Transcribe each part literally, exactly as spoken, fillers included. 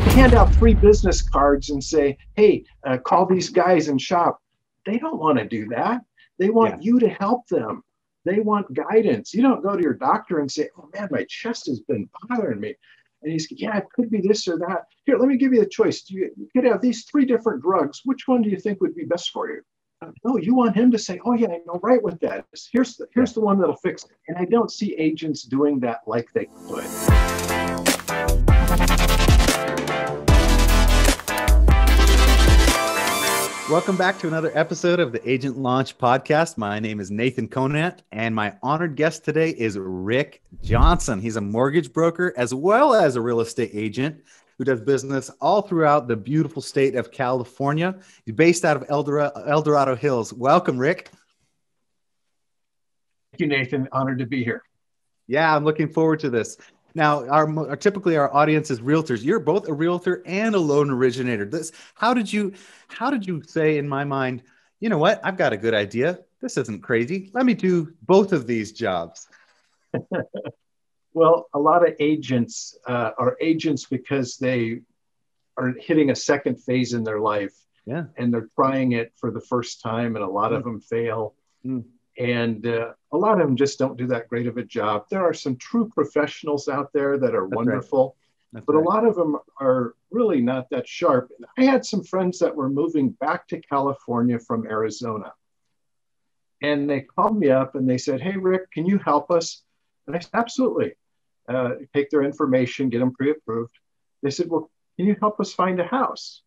hand out three business cards and say, hey, uh, call these guys and shop. They don't want to do that. They want yeah. you to help them. They want guidance. You don't go to your doctor and say, oh man, my chest has been bothering me. And he's, yeah, it could be this or that. Here, let me give you the choice. You, you could have these three different drugs. Which one do you think would be best for you? No, you want him to say, oh yeah, I know right what that is. Here's the, here's the one that'll fix it. And I don't see agents doing that like they could. Welcome back to another episode of the Agent Launch Podcast. My name is Nathan Conant, and my honored guest today is Rick Johnson. He's a mortgage broker as well as a real estate agent who does business all throughout the beautiful state of California. He's based out of El Dorado, El Dorado Hills. Welcome, Rick. Thank you, Nathan. Honored to be here. Yeah, I'm looking forward to this. Now, our, our typically our audience is realtors. You're both a realtor and a loan originator. This, how did you, how did you say in my mind, you know what? I've got a good idea. This isn't crazy. Let me do both of these jobs. Well, a lot of agents uh, are agents because they are hitting a second phase in their life, yeah, and they're trying it for the first time, and a lot mm. of them fail. Mm. And uh, a lot of them just don't do that great of a job. There are some true professionals out there that are That's wonderful, right. but right. a lot of them are really not that sharp. And I had some friends that were moving back to California from Arizona, and they called me up and they said, hey, Rick, can you help us? And I said, absolutely. Uh, take their information, get them pre-approved. They said, well, can you help us find a house?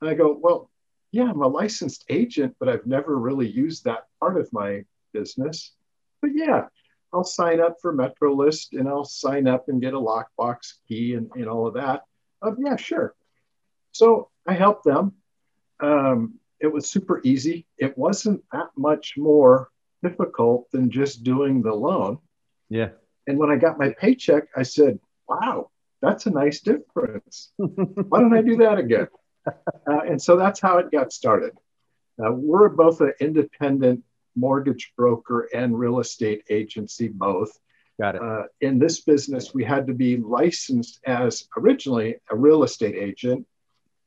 And I go, well, yeah, I'm a licensed agent, but I've never really used that part of my business. But yeah, I'll sign up for MetroList and I'll sign up and get a lockbox key and, and all of that. Uh, yeah, sure. So I helped them. Um, it was super easy. It wasn't that much more difficult than just doing the loan. Yeah. And when I got my paycheck, I said, wow, that's a nice difference. Why don't I do that again? Uh, and so that's how it got started. Uh, we're both an independent mortgage broker and real estate agency, both. Got it. Uh, in this business, we had to be licensed as originally a real estate agent.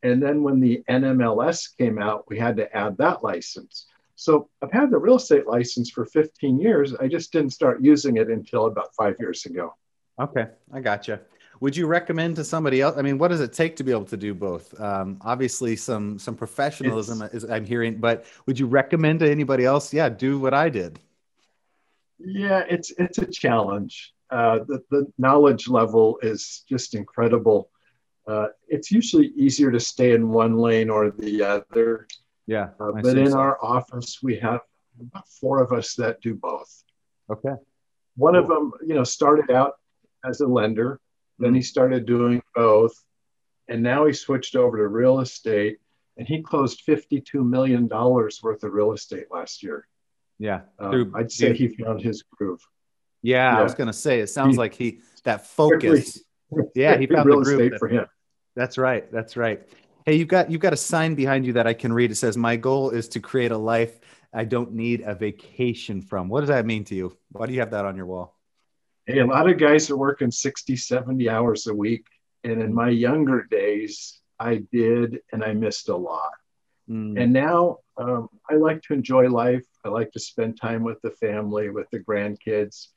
And then when the N M L S came out, we had to add that license. So I've had the real estate license for fifteen years. I just didn't start using it until about five years ago. Okay, I gotcha. Would you recommend to somebody else? I mean, what does it take to be able to do both? Um, obviously, some some professionalism it's, is I'm hearing, but would you recommend to anybody else? Yeah, do what I did. Yeah, it's it's a challenge. Uh, the the knowledge level is just incredible. Uh, it's usually easier to stay in one lane or the other. Yeah, uh, but in so. our office, we have about four of us that do both. Okay. One cool. of them, you know, started out as a lender. Mm-hmm. Then he started doing both. And now he switched over to real estate. And he closed fifty-two million dollars worth of real estate last year. Yeah. Um, through, I'd say he found his groove. Yeah, yeah. I was going to say, it sounds he, like he, that focus. Yeah, he found real the groove. Estate that, for him. That's right. That's right. Hey, you've got, you've got a sign behind you that I can read. It says, my goal is to create a life I don't need a vacation from. What does that mean to you? Why do you have that on your wall? Hey, a lot of guys are working sixty, seventy hours a week. And in my younger days, I did, and I missed a lot. Mm. And now um, I like to enjoy life. I like to spend time with the family, with the grandkids.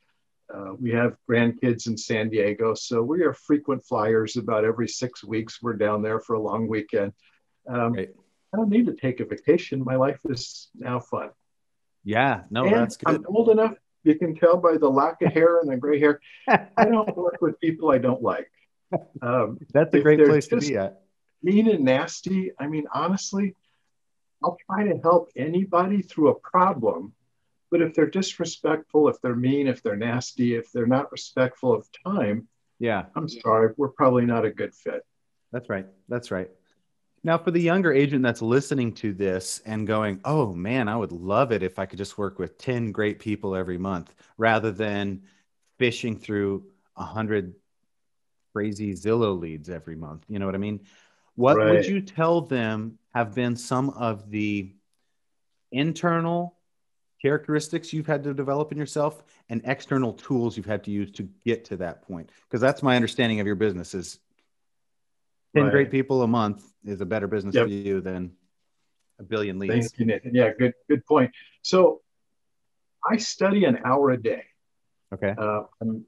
Uh, we have grandkids in San Diego, so we are frequent flyers. About every six weeks, we're down there for a long weekend. Um, right. I don't need to take a vacation. My life is now fun. Yeah, no, and that's good. I'm old enough. You can tell by the lack of hair and the gray hair. I don't work with people I don't like. Um, that's a great place to be at. Mean and nasty. I mean, honestly, I'll try to help anybody through a problem. But if they're disrespectful, if they're mean, if they're nasty, if they're not respectful of time, yeah, I'm sorry, we're probably not a good fit. That's right. That's right. Now, for the younger agent that's listening to this and going, oh man, I would love it if I could just work with ten great people every month rather than fishing through one hundred crazy Zillow leads every month. You know what I mean? What right. would you tell them have been some of the internal characteristics you've had to develop in yourself and external tools you've had to use to get to that point? Because that's my understanding of your business is ten right. great people a month is a better business yep. for you than a billion leads. Thank you, Nathan. Yeah, good, good point. So I study an hour a day. Okay. Uh, I'm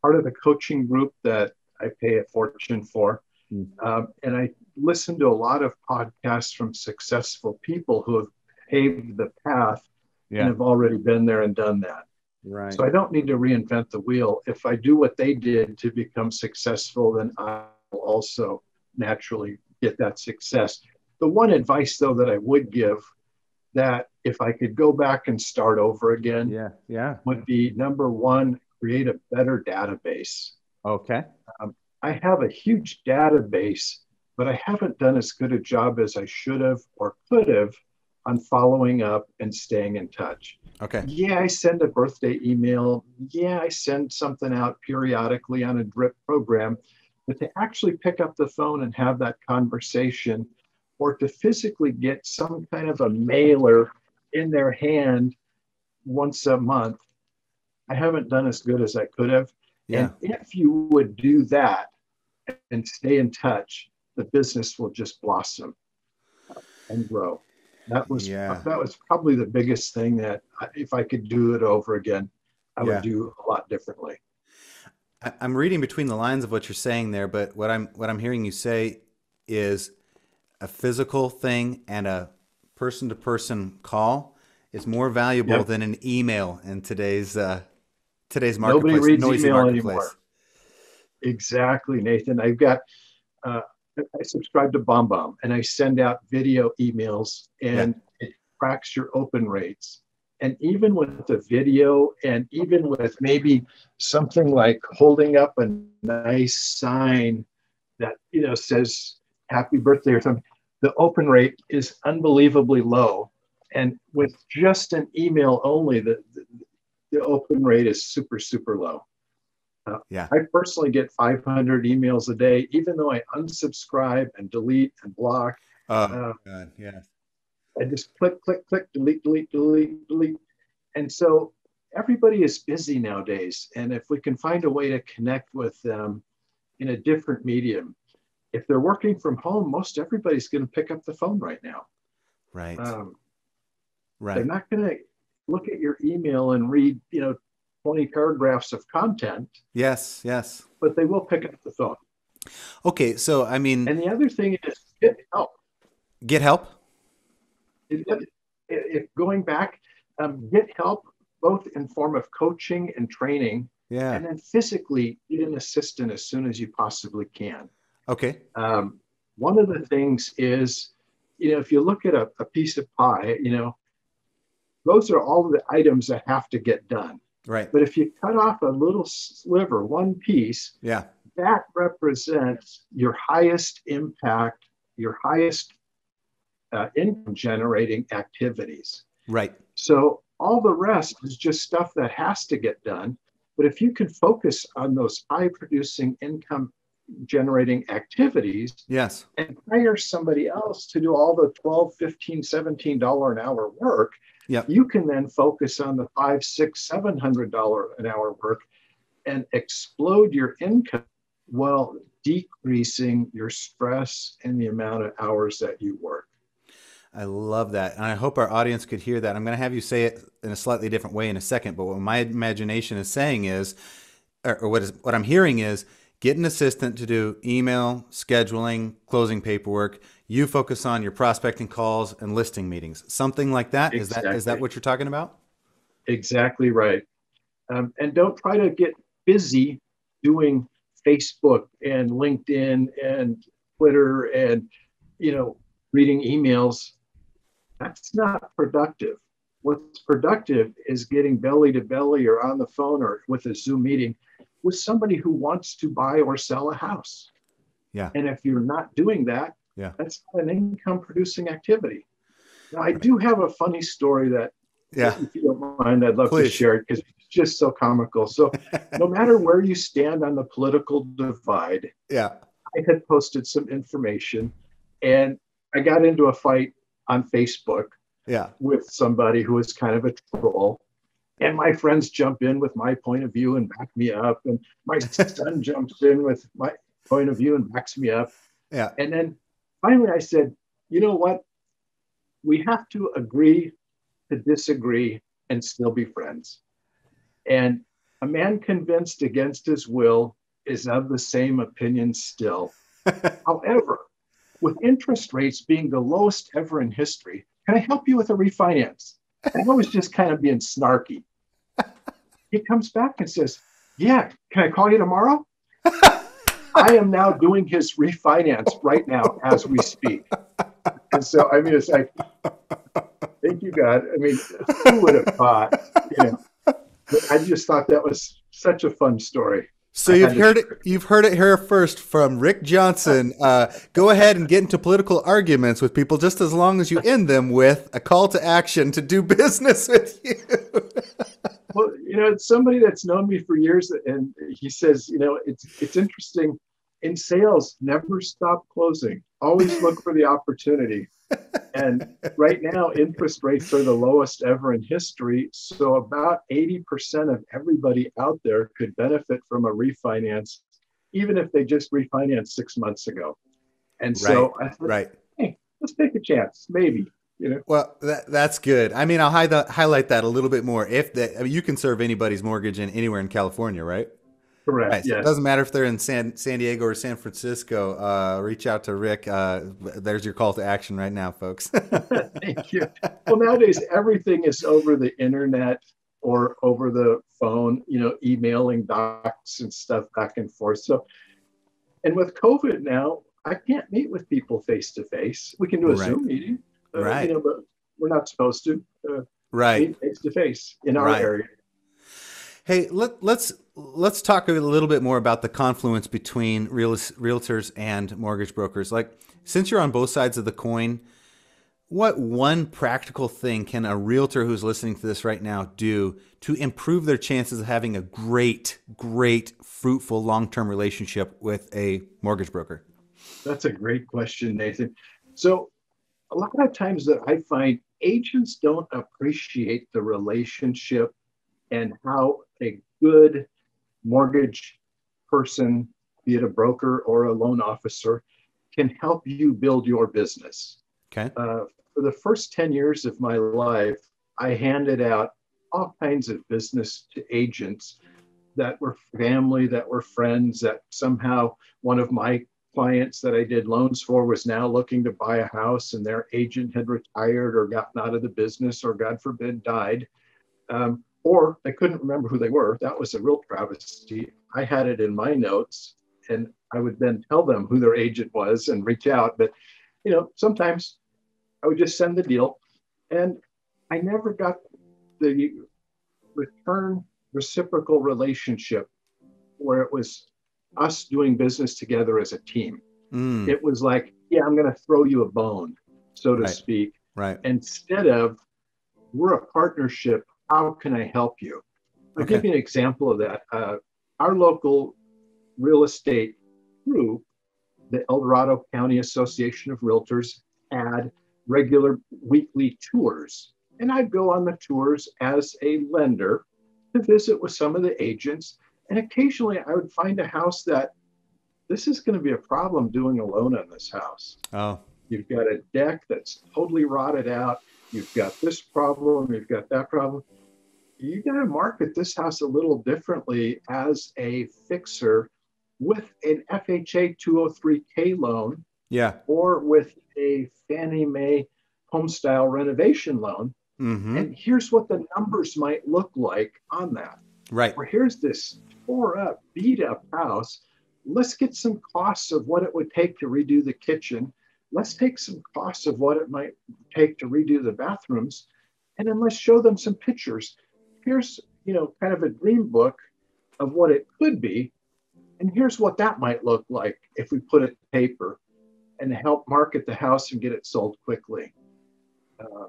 part of the coaching group that I pay a fortune for. Mm-hmm. um, and I listen to a lot of podcasts from successful people who have paved the path yeah. and have already been there and done that. Right. So I don't need to reinvent the wheel. If I do what they did to become successful, then I'll also naturally get that success. The one advice, though, that I would give, that if I could go back and start over again, yeah, yeah, would be number one, create a better database. Okay. Um, I have a huge database, but I haven't done as good a job as I should have or could have on following up and staying in touch. Okay. Yeah, I send a birthday email. Yeah, I send something out periodically on a drip program, but to actually pick up the phone and have that conversation, or to physically get some kind of a mailer in their hand once a month, I haven't done as good as I could have. Yeah. And if you would do that and stay in touch, the business will just blossom and grow. That was yeah. that was probably the biggest thing that I, if I could do it over again, I yeah. would do a lot differently. I, I'm reading between the lines of what you're saying there, but what I'm what I'm hearing you say is a physical thing and a person-to-person call is more valuable yep. than an email in today's uh, today's marketplace. Nobody reads noisy email marketplace. Anymore. Exactly, Nathan. I've got. Uh, I subscribe to BombBomb and I send out video emails, and yeah. it tracks your open rates. And even with the video, and even with maybe something like holding up a nice sign that, you know, says happy birthday or something, the open rate is unbelievably low. And with just an email only, the, the, the open rate is super, super low. Uh, yeah. I personally get five hundred emails a day, even though I unsubscribe and delete and block. Oh, uh, God, yeah. I just click, click, click, delete, delete, delete, delete. And so everybody is busy nowadays. And if we can find a way to connect with them in a different medium, if they're working from home, most everybody's going to pick up the phone right now. Right. Um, right. They're not going to look at your email and read, you know, twenty paragraphs of content. Yes, yes. But they will pick up the phone. Okay, so I mean... And the other thing is get help. Get help? If, if going back, um, get help both in form of coaching and training. Yeah. And then physically get an assistant as soon as you possibly can. Okay. Um, one of the things is, you know, if you look at a, a piece of pie, you know, those are all the items that have to get done. Right. But if you cut off a little sliver, one piece, yeah, that represents your highest impact, your highest uh, income generating activities. Right. So all the rest is just stuff that has to get done. But if you can focus on those high producing income generating activities, yes, and hire somebody else to do all the twelve, fifteen, seventeen dollars an hour work, yep, you can then focus on the five, six, seven hundred dollar an hour work and explode your income while decreasing your stress and the amount of hours that you work. I love that. And I hope our audience could hear that. I'm going to have you say it in a slightly different way in a second, but what my imagination is saying is, or, or what is what I'm hearing is, get an assistant to do email, scheduling, closing paperwork. You focus on your prospecting calls and listing meetings. Something like that. Exactly. Is that, is that what you're talking about? Exactly right. Um, and don't try to get busy doing Facebook and LinkedIn and Twitter and, you know, reading emails. That's not productive. What's productive is getting belly to belly or on the phone or with a Zoom meeting with somebody who wants to buy or sell a house. Yeah. And if you're not doing that, yeah, that's not an income producing activity. Now, I do have a funny story that, yeah, if you don't mind, I'd love Please. to share it because it's just so comical. So no matter where you stand on the political divide, yeah, I had posted some information and I got into a fight on Facebook, yeah, with somebody who was kind of a troll. And my friends jump in with my point of view and back me up. And my son jumps in with my point of view and backs me up. Yeah. And then finally I said, you know what? We have to agree to disagree and still be friends. And a man convinced against his will is of the same opinion still. However, with interest rates being the lowest ever in history, can I help you with a refinance? And I was just kind of being snarky. He comes back and says, yeah, can I call you tomorrow? I am now doing his refinance right now as we speak. And so, I mean, it's like, thank you, God. I mean, who would have thought? You know, I just thought that was such a fun story. So you've heard it. You've heard it here first from Rick Johnson. Uh, go ahead and get into political arguments with people, just as long as you end them with a call to action to do business with you. Well, you know, it's somebody that's known me for years, and he says, you know, it's it's interesting. In sales, never stop closing. Always look for the opportunity. And right now, interest rates are the lowest ever in history. So about eighty percent of everybody out there could benefit from a refinance, even if they just refinanced six months ago. And so right, I thought, right. hey, let's take a chance, maybe. You know? Well, that, that's good. I mean, I'll hi- the, highlight that a little bit more. If the, I mean, you can serve anybody's mortgage in anywhere in California, right? Correct. Right. Yes. So it doesn't matter if they're in San, San Diego or San Francisco. Uh, reach out to Rick. Uh, there's your call to action right now, folks. Thank you. Well, nowadays, everything is over the internet or over the phone, you know, emailing docs and stuff back and forth. So, and with COVID now, I can't meet with people face to face. We can do a right. Zoom meeting, uh, right. you know, but we're not supposed to uh, right. meet face to face in our right. area. Hey, let, let's let's talk a little bit more about the confluence between real, realtors and mortgage brokers. Like, since you're on both sides of the coin, what one practical thing can a realtor who's listening to this right now do to improve their chances of having a great, great, fruitful, long-term relationship with a mortgage broker? That's a great question, Nathan. So a lot of times that I find agents don't appreciate the relationship and how a good mortgage person, be it a broker or a loan officer, can help you build your business. Okay. Uh, for the first ten years of my life, I handed out all kinds of business to agents that were family, that were friends, that somehow one of my clients that I did loans for was now looking to buy a house and their agent had retired or gotten out of the business or, God forbid, died. Um, Or I couldn't remember who they were. That was a real travesty. I had it in my notes, and I would then tell them who their agent was and reach out. But, you know, sometimes I would just send the deal, and I never got the return reciprocal relationship where it was us doing business together as a team. Mm. It was like, yeah, I'm going to throw you a bone, so to right. speak. Right. Instead of, we're a partnership. How can I help you? I'll okay. give you an example of that. Uh, our local real estate group, the El Dorado County Association of Realtors, had regular weekly tours. And I'd go on the tours as a lender to visit with some of the agents. And occasionally I would find a house that this is going to be a problem doing a loan on this house. Oh, you've got a deck that's totally rotted out. You've got this problem. You've got that problem. You got to market this house a little differently as a fixer with an F H A two oh three K loan, yeah, or with a Fannie Mae Homestyle renovation loan. Mm-hmm. And here's what the numbers might look like on that. Right. Or here's this tore up, beat up house. Let's get some costs of what it would take to redo the kitchen. Let's take some costs of what it might take to redo the bathrooms, and then let's show them some pictures. Here's, you know, kind of a dream book of what it could be, and here's what that might look like if we put it to paper and help market the house and get it sold quickly. Uh,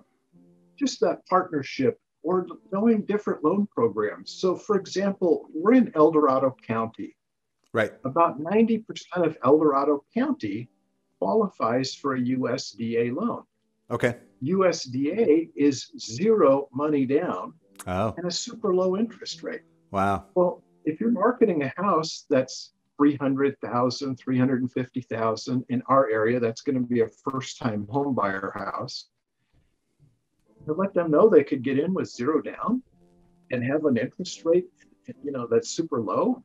just that partnership or knowing different loan programs. So, for example, we're in El Dorado County. Right. About ninety percent of El Dorado County qualifies for a U S D A loan. Okay. U S D A is zero money down oh. and a super low interest rate. Wow. Well, if you're marketing a house that's three hundred thousand dollars, three hundred fifty thousand dollars in our area. That's going to be a first-time home buyer house. To let them know they could get in with zero down and have an interest rate, you know, that's super low.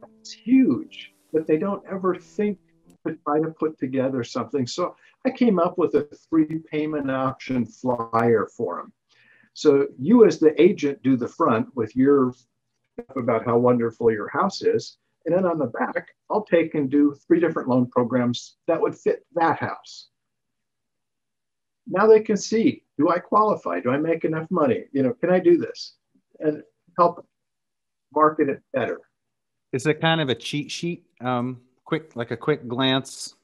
That's huge. But they don't ever think to try to put together something. So I came up with a three payment option flyer for them. So you as the agent do the front with your stuff about how wonderful your house is. And then on the back, I'll take and do three different loan programs that would fit that house. Now they can see, do I qualify? Do I make enough money? You know, can I do this? And help market it better. Is it kind of a cheat sheet, um, quick, like a quick glance,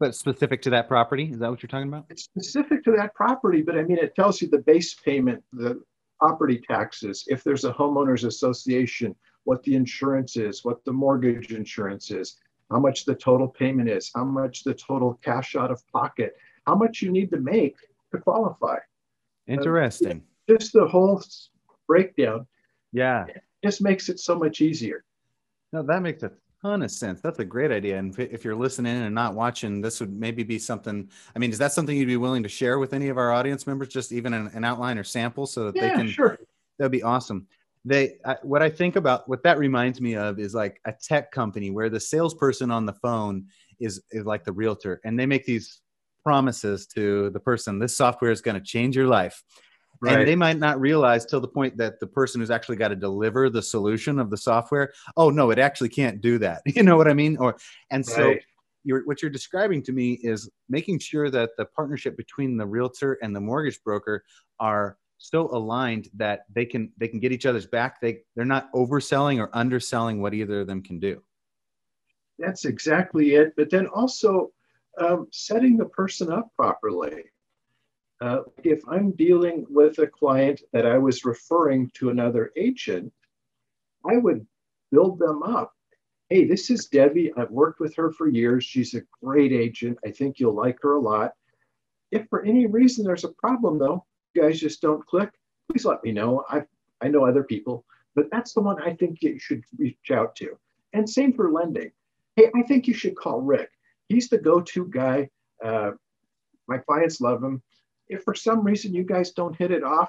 but specific to that property? Is that what you're talking about? It's specific to that property, but I mean, it tells you the base payment, the property taxes, if there's a homeowners association, what the insurance is, what the mortgage insurance is, how much the total payment is, how much the total cash out of pocket, how much you need to make to qualify. Interesting. Uh, just the whole breakdown. Yeah. It just makes it so much easier. No, that makes a ton of sense. That's a great idea. And if you're listening and not watching, this would maybe be something, I mean, is that something you'd be willing to share with any of our audience members, just even an, an outline or sample so that yeah, they can, sure. That'd be awesome. They, I, what I think about, what that reminds me of is like a tech company where the salesperson on the phone is, is like the realtor, and they make these promises to the person, this software is going to change your life. Right. And they might not realize till the point that the person who's actually got to deliver the solution of the software, oh, no, it actually can't do that. You know what I mean? Or And right. so you're, what you're describing to me is making sure that the partnership between the realtor and the mortgage broker are so aligned that they can they can get each other's back. They, they're not overselling or underselling what either of them can do. That's exactly it. But then also um, setting the person up properly. Uh, if I'm dealing with a client that I was referring to another agent, I would build them up. Hey, this is Debbie. I've worked with her for years. She's a great agent. I think you'll like her a lot. If for any reason there's a problem, though, you guys just don't click, please let me know. I I know other people, but that's the one I think you should reach out to. And same for lending. Hey, I think you should call Rick. He's the go-to guy. Uh, my clients love him. If for some reason you guys don't hit it off,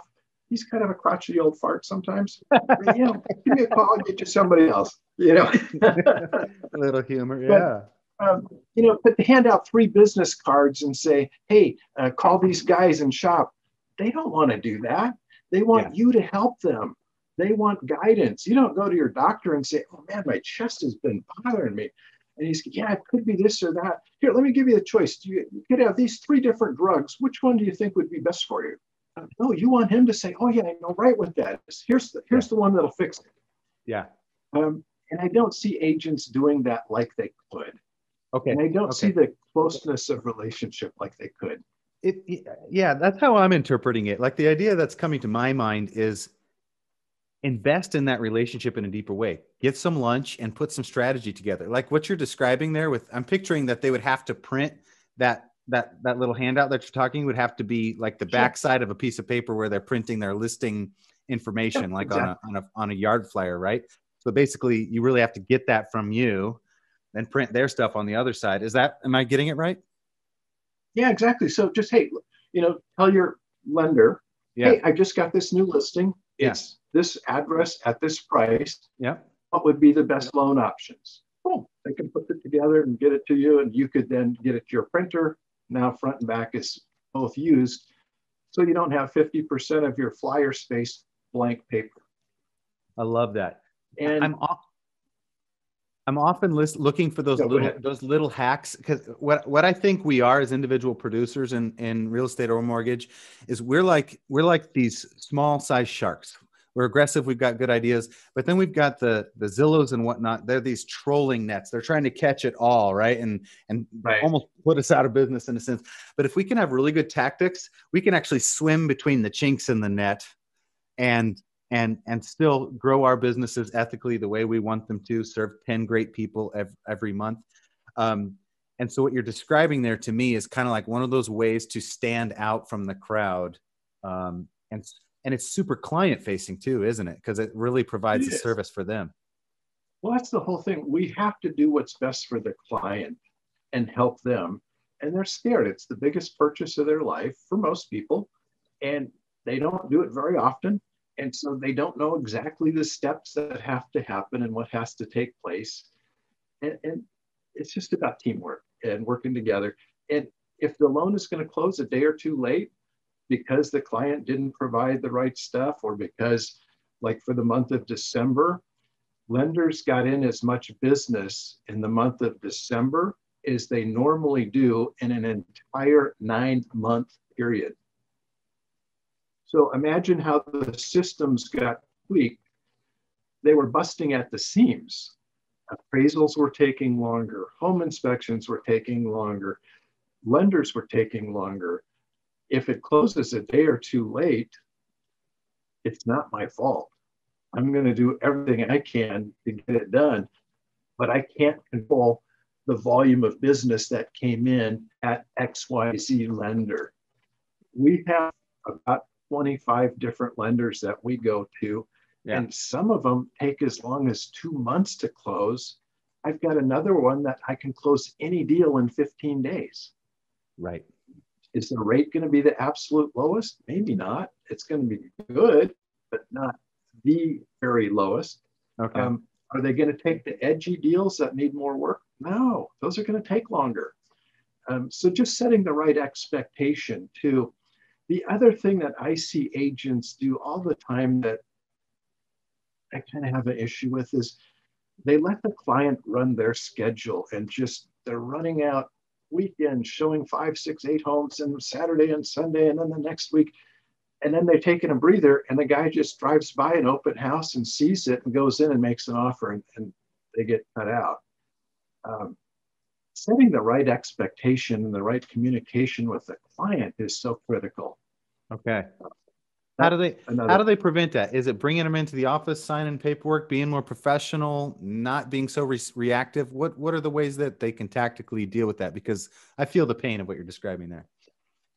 he's kind of a crotchety old fart sometimes. But, you know, give me a call and get you somebody else. You know, a little humor, yeah. But, um, you know, but they hand out three business cards and say, "Hey, uh, call these guys and shop." They don't want to do that. They want yeah. you to help them. They want guidance. You don't go to your doctor and say, "Oh man, my chest has been bothering me," and he's, yeah, it could be this or that. Here, let me give you a choice. You, you could have these three different drugs. Which one do you think would be best for you? Uh, no, you want him to say, oh, yeah, I know right what that is. Here's the, here's yeah. the one that'll fix it. Yeah. Um, and I don't see agents doing that like they could. Okay. And I don't okay. see the closeness of relationship like they could. It, it, yeah, that's how I'm interpreting it. Like the idea that's coming to my mind is, invest in that relationship in a deeper way. Get some lunch and put some strategy together. Like what you're describing there with, I'm picturing that they would have to print that, that, that little handout that you're talking would have to be like the backside of a piece of paper where they're printing their listing information, yeah, like exactly. on, a, on, a, on a yard flyer, right? So basically you really have to get that from you and print their stuff on the other side. Is that, am I getting it right? Yeah, exactly. So just, hey, you know, tell your lender, yeah. hey, I just got this new listing. Yes. Yeah. This address at this price, yeah. what would be the best loan options? Cool. They can put it together and get it to you, and you could then get it to your printer. Now front and back is both used, so you don't have fifty percent of your flyer space blank paper. I love that. And I'm off, I'm often list, looking for those little those little hacks, because what what I think we are as individual producers in, in real estate or mortgage is we're like we're like these small size sharks. We're aggressive. We've got good ideas, but then we've got the the Zillows and whatnot. They're these trolling nets. They're trying to catch it all, right? And and right. almost put us out of business in a sense. But if we can have really good tactics, we can actually swim between the chinks in the net, and and and still grow our businesses ethically the way we want them to. Serve ten great people every, every month. Um, and so what you're describing there to me is kind of like one of those ways to stand out from the crowd, um, and. And it's super client facing too, isn't it? Because it really provides a service for them. Well, that's the whole thing. We have to do what's best for the client and help them. And they're scared. It's the biggest purchase of their life for most people. And they don't do it very often. And so they don't know exactly the steps that have to happen and what has to take place. And, and it's just about teamwork and working together. And if the loan is going to close a day or two late because the client didn't provide the right stuff, or because, like for the month of December, lenders got in as much business in the month of December as they normally do in an entire nine-month period. So imagine how the systems got tweaked. They were busting at the seams. Appraisals were taking longer. Home inspections were taking longer. Lenders were taking longer. If it closes a day or two late, it's not my fault. I'm going to do everything I can to get it done, but I can't control the volume of business that came in at X Y Z lender. We have about twenty-five different lenders that we go to, yeah. and some of them take as long as two months to close. I've got another one that I can close any deal in fifteen days. Right. Is the rate going to be the absolute lowest? Maybe not. It's going to be good, but not the very lowest. Okay. Um, are they going to take the edgy deals that need more work? No, those are going to take longer. Um, so just setting the right expectation too. The other thing that I see agents do all the time that I kind of have an issue with is they let the client run their schedule, and just they're running out weekends, showing five, six, eight homes and Saturday and Sunday, and then the next week. And then they're taking a breather, and the guy just drives by an open house and sees it and goes in and makes an offer, and, and they get cut out. Um, setting the right expectation and the right communication with the client is so critical. Okay. How do they, Another. how do they prevent that? Is it bringing them into the office, signing paperwork, being more professional, not being so re reactive? What, what are the ways that they can tactically deal with that? Because I feel the pain of what you're describing there.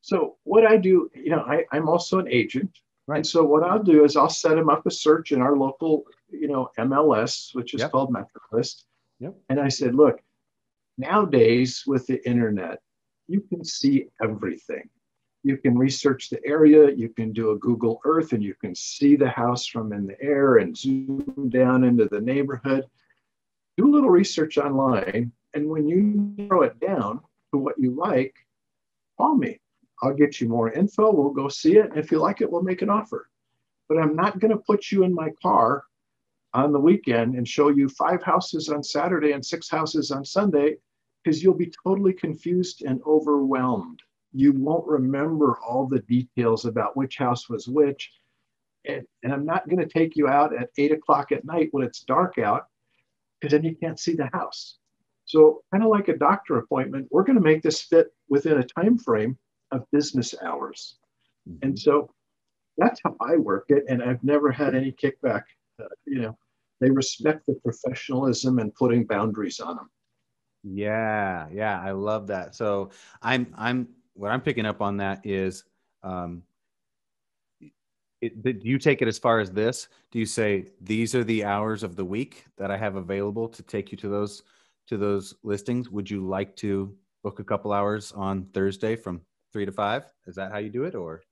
So what I do, you know, I, I'm also an agent. Right. And so what I'll do is I'll set them up a search in our local, you know, M L S, which is yep. called MetroList. Yep. And I said, look, nowadays with the internet, you can see everything. You can research the area, you can do a Google Earth, and you can see the house from in the air and zoom down into the neighborhood. Do a little research online, and when you narrow it down to what you like, call me. I'll get you more info, we'll go see it, and if you like it, we'll make an offer. But I'm not gonna put you in my car on the weekend and show you five houses on Saturday and six houses on Sunday, because you'll be totally confused and overwhelmed. You won't remember all the details about which house was which. And, and I'm not going to take you out at eight o'clock at night when it's dark out, because then you can't see the house. So kind of like a doctor appointment, we're going to make this fit within a time frame of business hours. Mm-hmm. And so that's how I work it. And I've never had any kickback. Uh, you know, they respect the professionalism and putting boundaries on them. Yeah. Yeah. I love that. So I'm, I'm, what I'm picking up on that is, um, it, do you take it as far as this? Do you say, these are the hours of the week that I have available to take you to those, to those listings? Would you like to book a couple hours on Thursday from three to five? Is that how you do it? Or?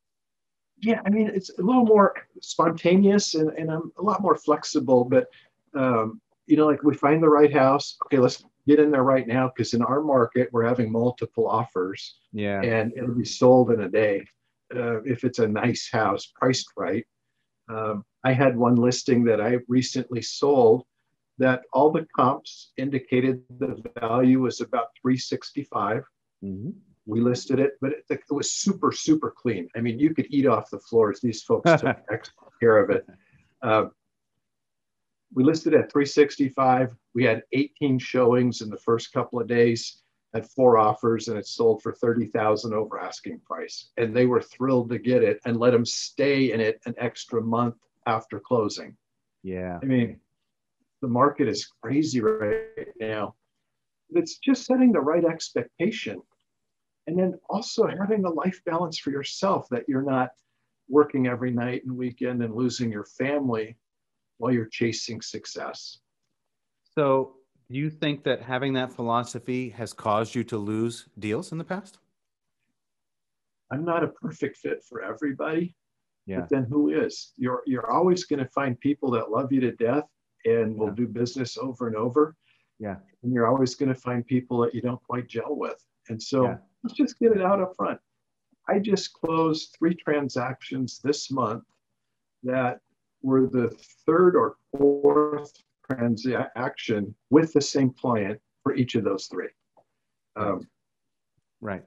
Yeah. I mean, it's a little more spontaneous, and, and I'm a lot more flexible, but, um, you know, like we find the right house. Okay, let's get in there right now, because in our market, we're having multiple offers. Yeah. And it'll be sold in a day uh, if it's a nice house priced right. Um, I had one listing that I recently sold that all the comps indicated the value was about three sixty-five. Mm-hmm. We listed it, but it, it was super, super clean. I mean, you could eat off the floors. These folks took excellent care of it. Uh, We listed at three sixty-five. We had eighteen showings in the first couple of days, had four offers, and it sold for thirty thousand over asking price. And they were thrilled to get it and let them stay in it an extra month after closing. Yeah. I mean, the market is crazy right now. It's just setting the right expectation. And then also having a life balance for yourself, that you're not working every night and weekend and losing your family while you're chasing success. So do you think that having that philosophy has caused you to lose deals in the past? I'm not a perfect fit for everybody. Yeah. But then who is? You're, you're always going to find people that love you to death and will yeah. do business over and over. Yeah. And you're always going to find people that you don't quite gel with. And so yeah. let's just get it out up front. I just closed three transactions this month that were the third or fourth transaction with the same client for each of those three. Um, right.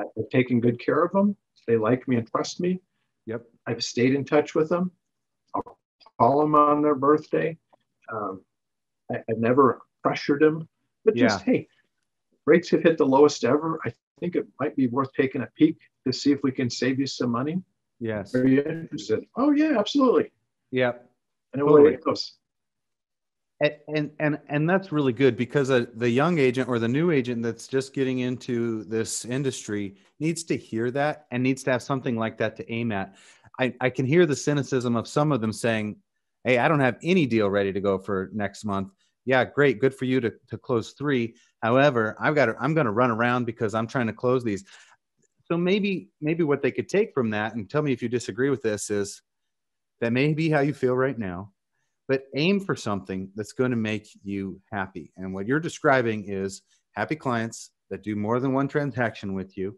I've taken good care of them. They like me and trust me. Yep. I've stayed in touch with them. I'll call them on their birthday. Um, I, I've never pressured them, but yeah. just, hey, rates have hit the lowest ever. I think it might be worth taking a peek to see if we can save you some money. Yes. Are you interested? Oh, yeah, absolutely. Yeah. And totally. It goes. And, and, and, and that's really good, because a, the young agent or the new agent that's just getting into this industry needs to hear that and needs to have something like that to aim at. I, I can hear the cynicism of some of them saying, hey, I don't have any deal ready to go for next month. Yeah, great. Good for you to, to close three. However, I've got to, I'm going to run around because I'm trying to close these. So maybe, maybe what they could take from that, and tell me if you disagree with this, is that may be how you feel right now, but aim for something that's going to make you happy. And what you're describing is happy clients that do more than one transaction with you,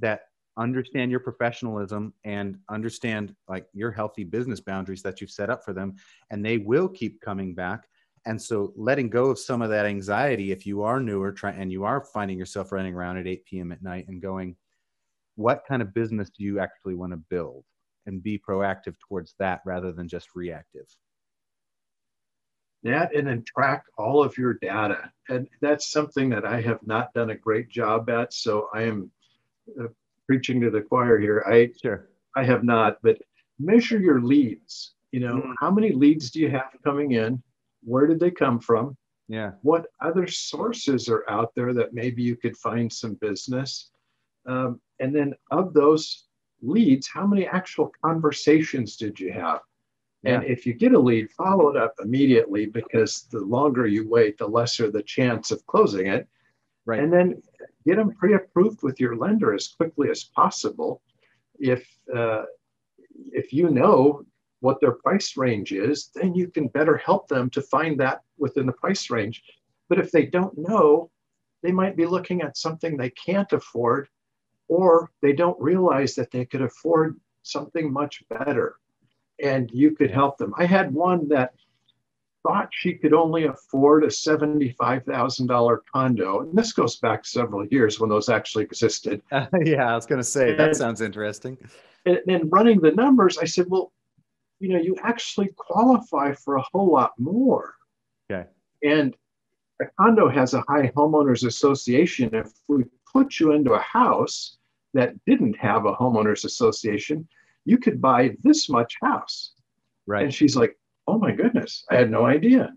that understand your professionalism and understand like your healthy business boundaries that you've set up for them, and they will keep coming back. And so letting go of some of that anxiety, if you are newer try, and you are finding yourself running around at eight p m at night and going, what kind of business do you actually want to build? And be proactive towards that rather than just reactive. That, and then track all of your data. And that's something that I have not done a great job at. So I am uh, preaching to the choir here. I, sure. I have not, but measure your leads. You know, mm. how many leads do you have coming in? Where did they come from? Yeah. What other sources are out there that maybe you could find some business? Um, and then of those leads, how many actual conversations did you have? And yeah. if you get a lead, follow it up immediately, because the longer you wait, the lesser the chance of closing it. Right. And then get them pre-approved with your lender as quickly as possible. If, uh, if you know what their price range is, then you can better help them to find that within the price range. But if they don't know, they might be looking at something they can't afford, or they don't realize that they could afford something much better. And you could help them. I had one that thought she could only afford a seventy-five thousand dollar condo. And this goes back several years when those actually existed. Uh, yeah, I was going to say, and, that sounds interesting. And, and running the numbers, I said, well, you know, you actually qualify for a whole lot more. Okay. And a condo has a high homeowners association. If we put you into a house that didn't have a homeowners association, you could buy this much house. Right. And she's like, oh my goodness, I had no idea.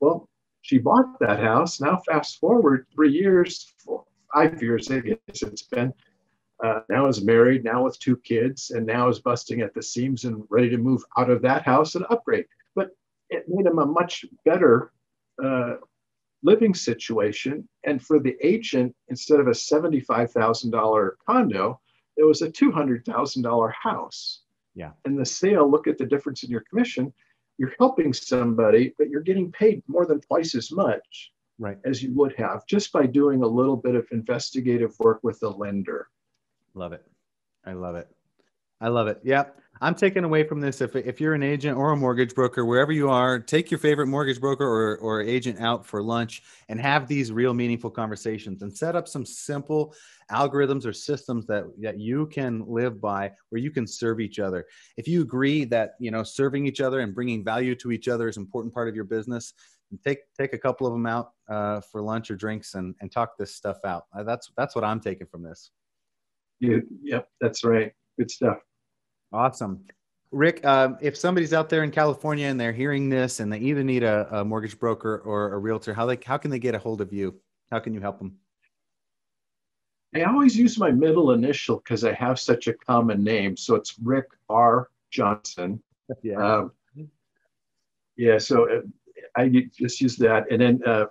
Well, she bought that house. Now fast forward three years, four, five years, I guess it's been, uh, now is married, now with two kids, and now is busting at the seams and ready to move out of that house and upgrade. But it made him a much better uh, living situation. And for the agent, instead of a seventy-five thousand dollar condo, it was a two hundred thousand dollar house. Yeah. And the sale, look at the difference in your commission. You're helping somebody, but you're getting paid more than twice as much right. as you would have just by doing a little bit of investigative work with the lender. Love it. I love it. I love it. Yeah. I'm taking away from this. If, if you're an agent or a mortgage broker, wherever you are, take your favorite mortgage broker or, or agent out for lunch and have these real meaningful conversations, and set up some simple algorithms or systems that, that you can live by, where you can serve each other. If you agree that, you know, serving each other and bringing value to each other is an important part of your business, take, take a couple of them out uh, for lunch or drinks and, and talk this stuff out. Uh, that's, that's what I'm taking from this. You, yep, that's right. Good stuff. Awesome. Rick, uh, if somebody's out there in California and they're hearing this and they either need a, a mortgage broker or a realtor, how they, how can they get a hold of you? How can you help them? I always use my middle initial because I have such a common name. So it's Rick R. Johnson. Yeah. Um, yeah. So it, I just use that. And then uh,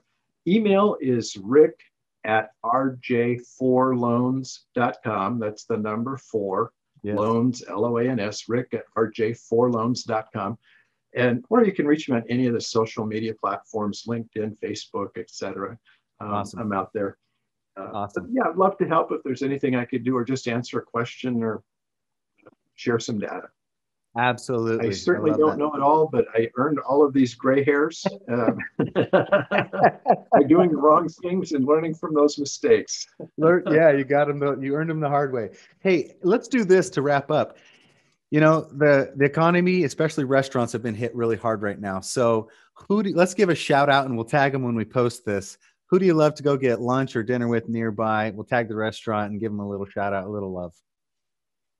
email is rick at r j four loans dot com. That's the number four, yes. Loans, L O A N S, rick at r j four loans dot com. And or you can reach me on any of the social media platforms, LinkedIn, Facebook, et cetera. Um, awesome. I'm out there. Uh, awesome. Yeah, I'd love to help if there's anything I could do, or just answer a question or share some data. Absolutely. I certainly I don't that. know it all, but I earned all of these gray hairs um, by doing the wrong things and learning from those mistakes. Learn, yeah, you got them. You earned them the hard way. Hey, let's do this to wrap up. You know, the, the economy, especially restaurants, have been hit really hard right now. So who do, let's give a shout out, and we'll tag them when we post this. Who do you love to go get lunch or dinner with nearby? We'll tag the restaurant and give them a little shout out, a little love.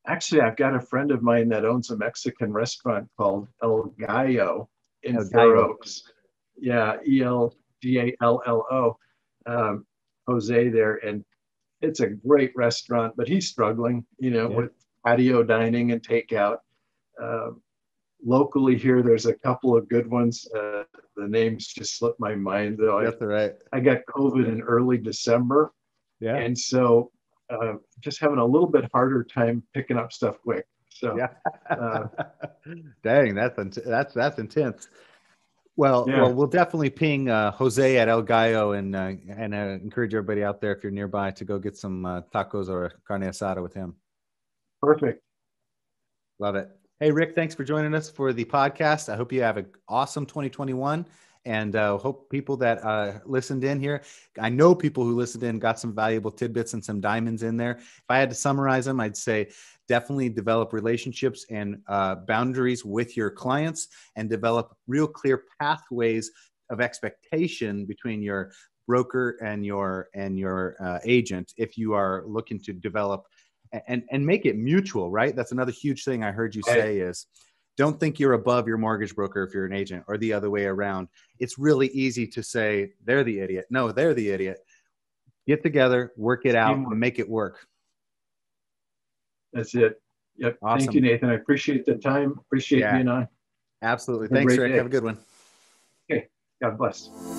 Actually, I've got a friend of mine that owns a Mexican restaurant called El Gallo in El Fair Gallo. Oaks. Yeah, E L G A L L O, um, Jose there. And it's a great restaurant, but he's struggling, you know, yeah. with patio dining and takeout. Uh, locally here, there's a couple of good ones. Uh, the names just slipped my mind, though. That's I, right. I got COVID in early December. Yeah. And so... Uh, just having a little bit harder time picking up stuff quick. So, yeah. uh, dang, that's in, that's that's intense. Well, yeah. well, we'll definitely ping uh, Jose at El Gallo, and uh, and uh, encourage everybody out there, if you're nearby, to go get some uh, tacos or carne asada with him. Perfect. Love it. Hey, Rick, thanks for joining us for the podcast. I hope you have an awesome twenty twenty-one. And uh, hope people that uh, listened in here, I know people who listened in got some valuable tidbits and some diamonds in there. If I had to summarize them, I'd say definitely develop relationships and uh, boundaries with your clients, and develop real clear pathways of expectation between your broker and your and your uh, agent, if you are looking to develop and, and make it mutual, right? That's another huge thing I heard you say is, don't think you're above your mortgage broker if you're an agent, or the other way around. It's really easy to say, they're the idiot. No, they're the idiot. Get together, work it out, and make it work. That's it. Yep. Awesome. Thank you, Nathan. I appreciate the time. Appreciate yeah. you and I. Absolutely. Thanks, Rick. Day. Have a good one. Okay. God bless.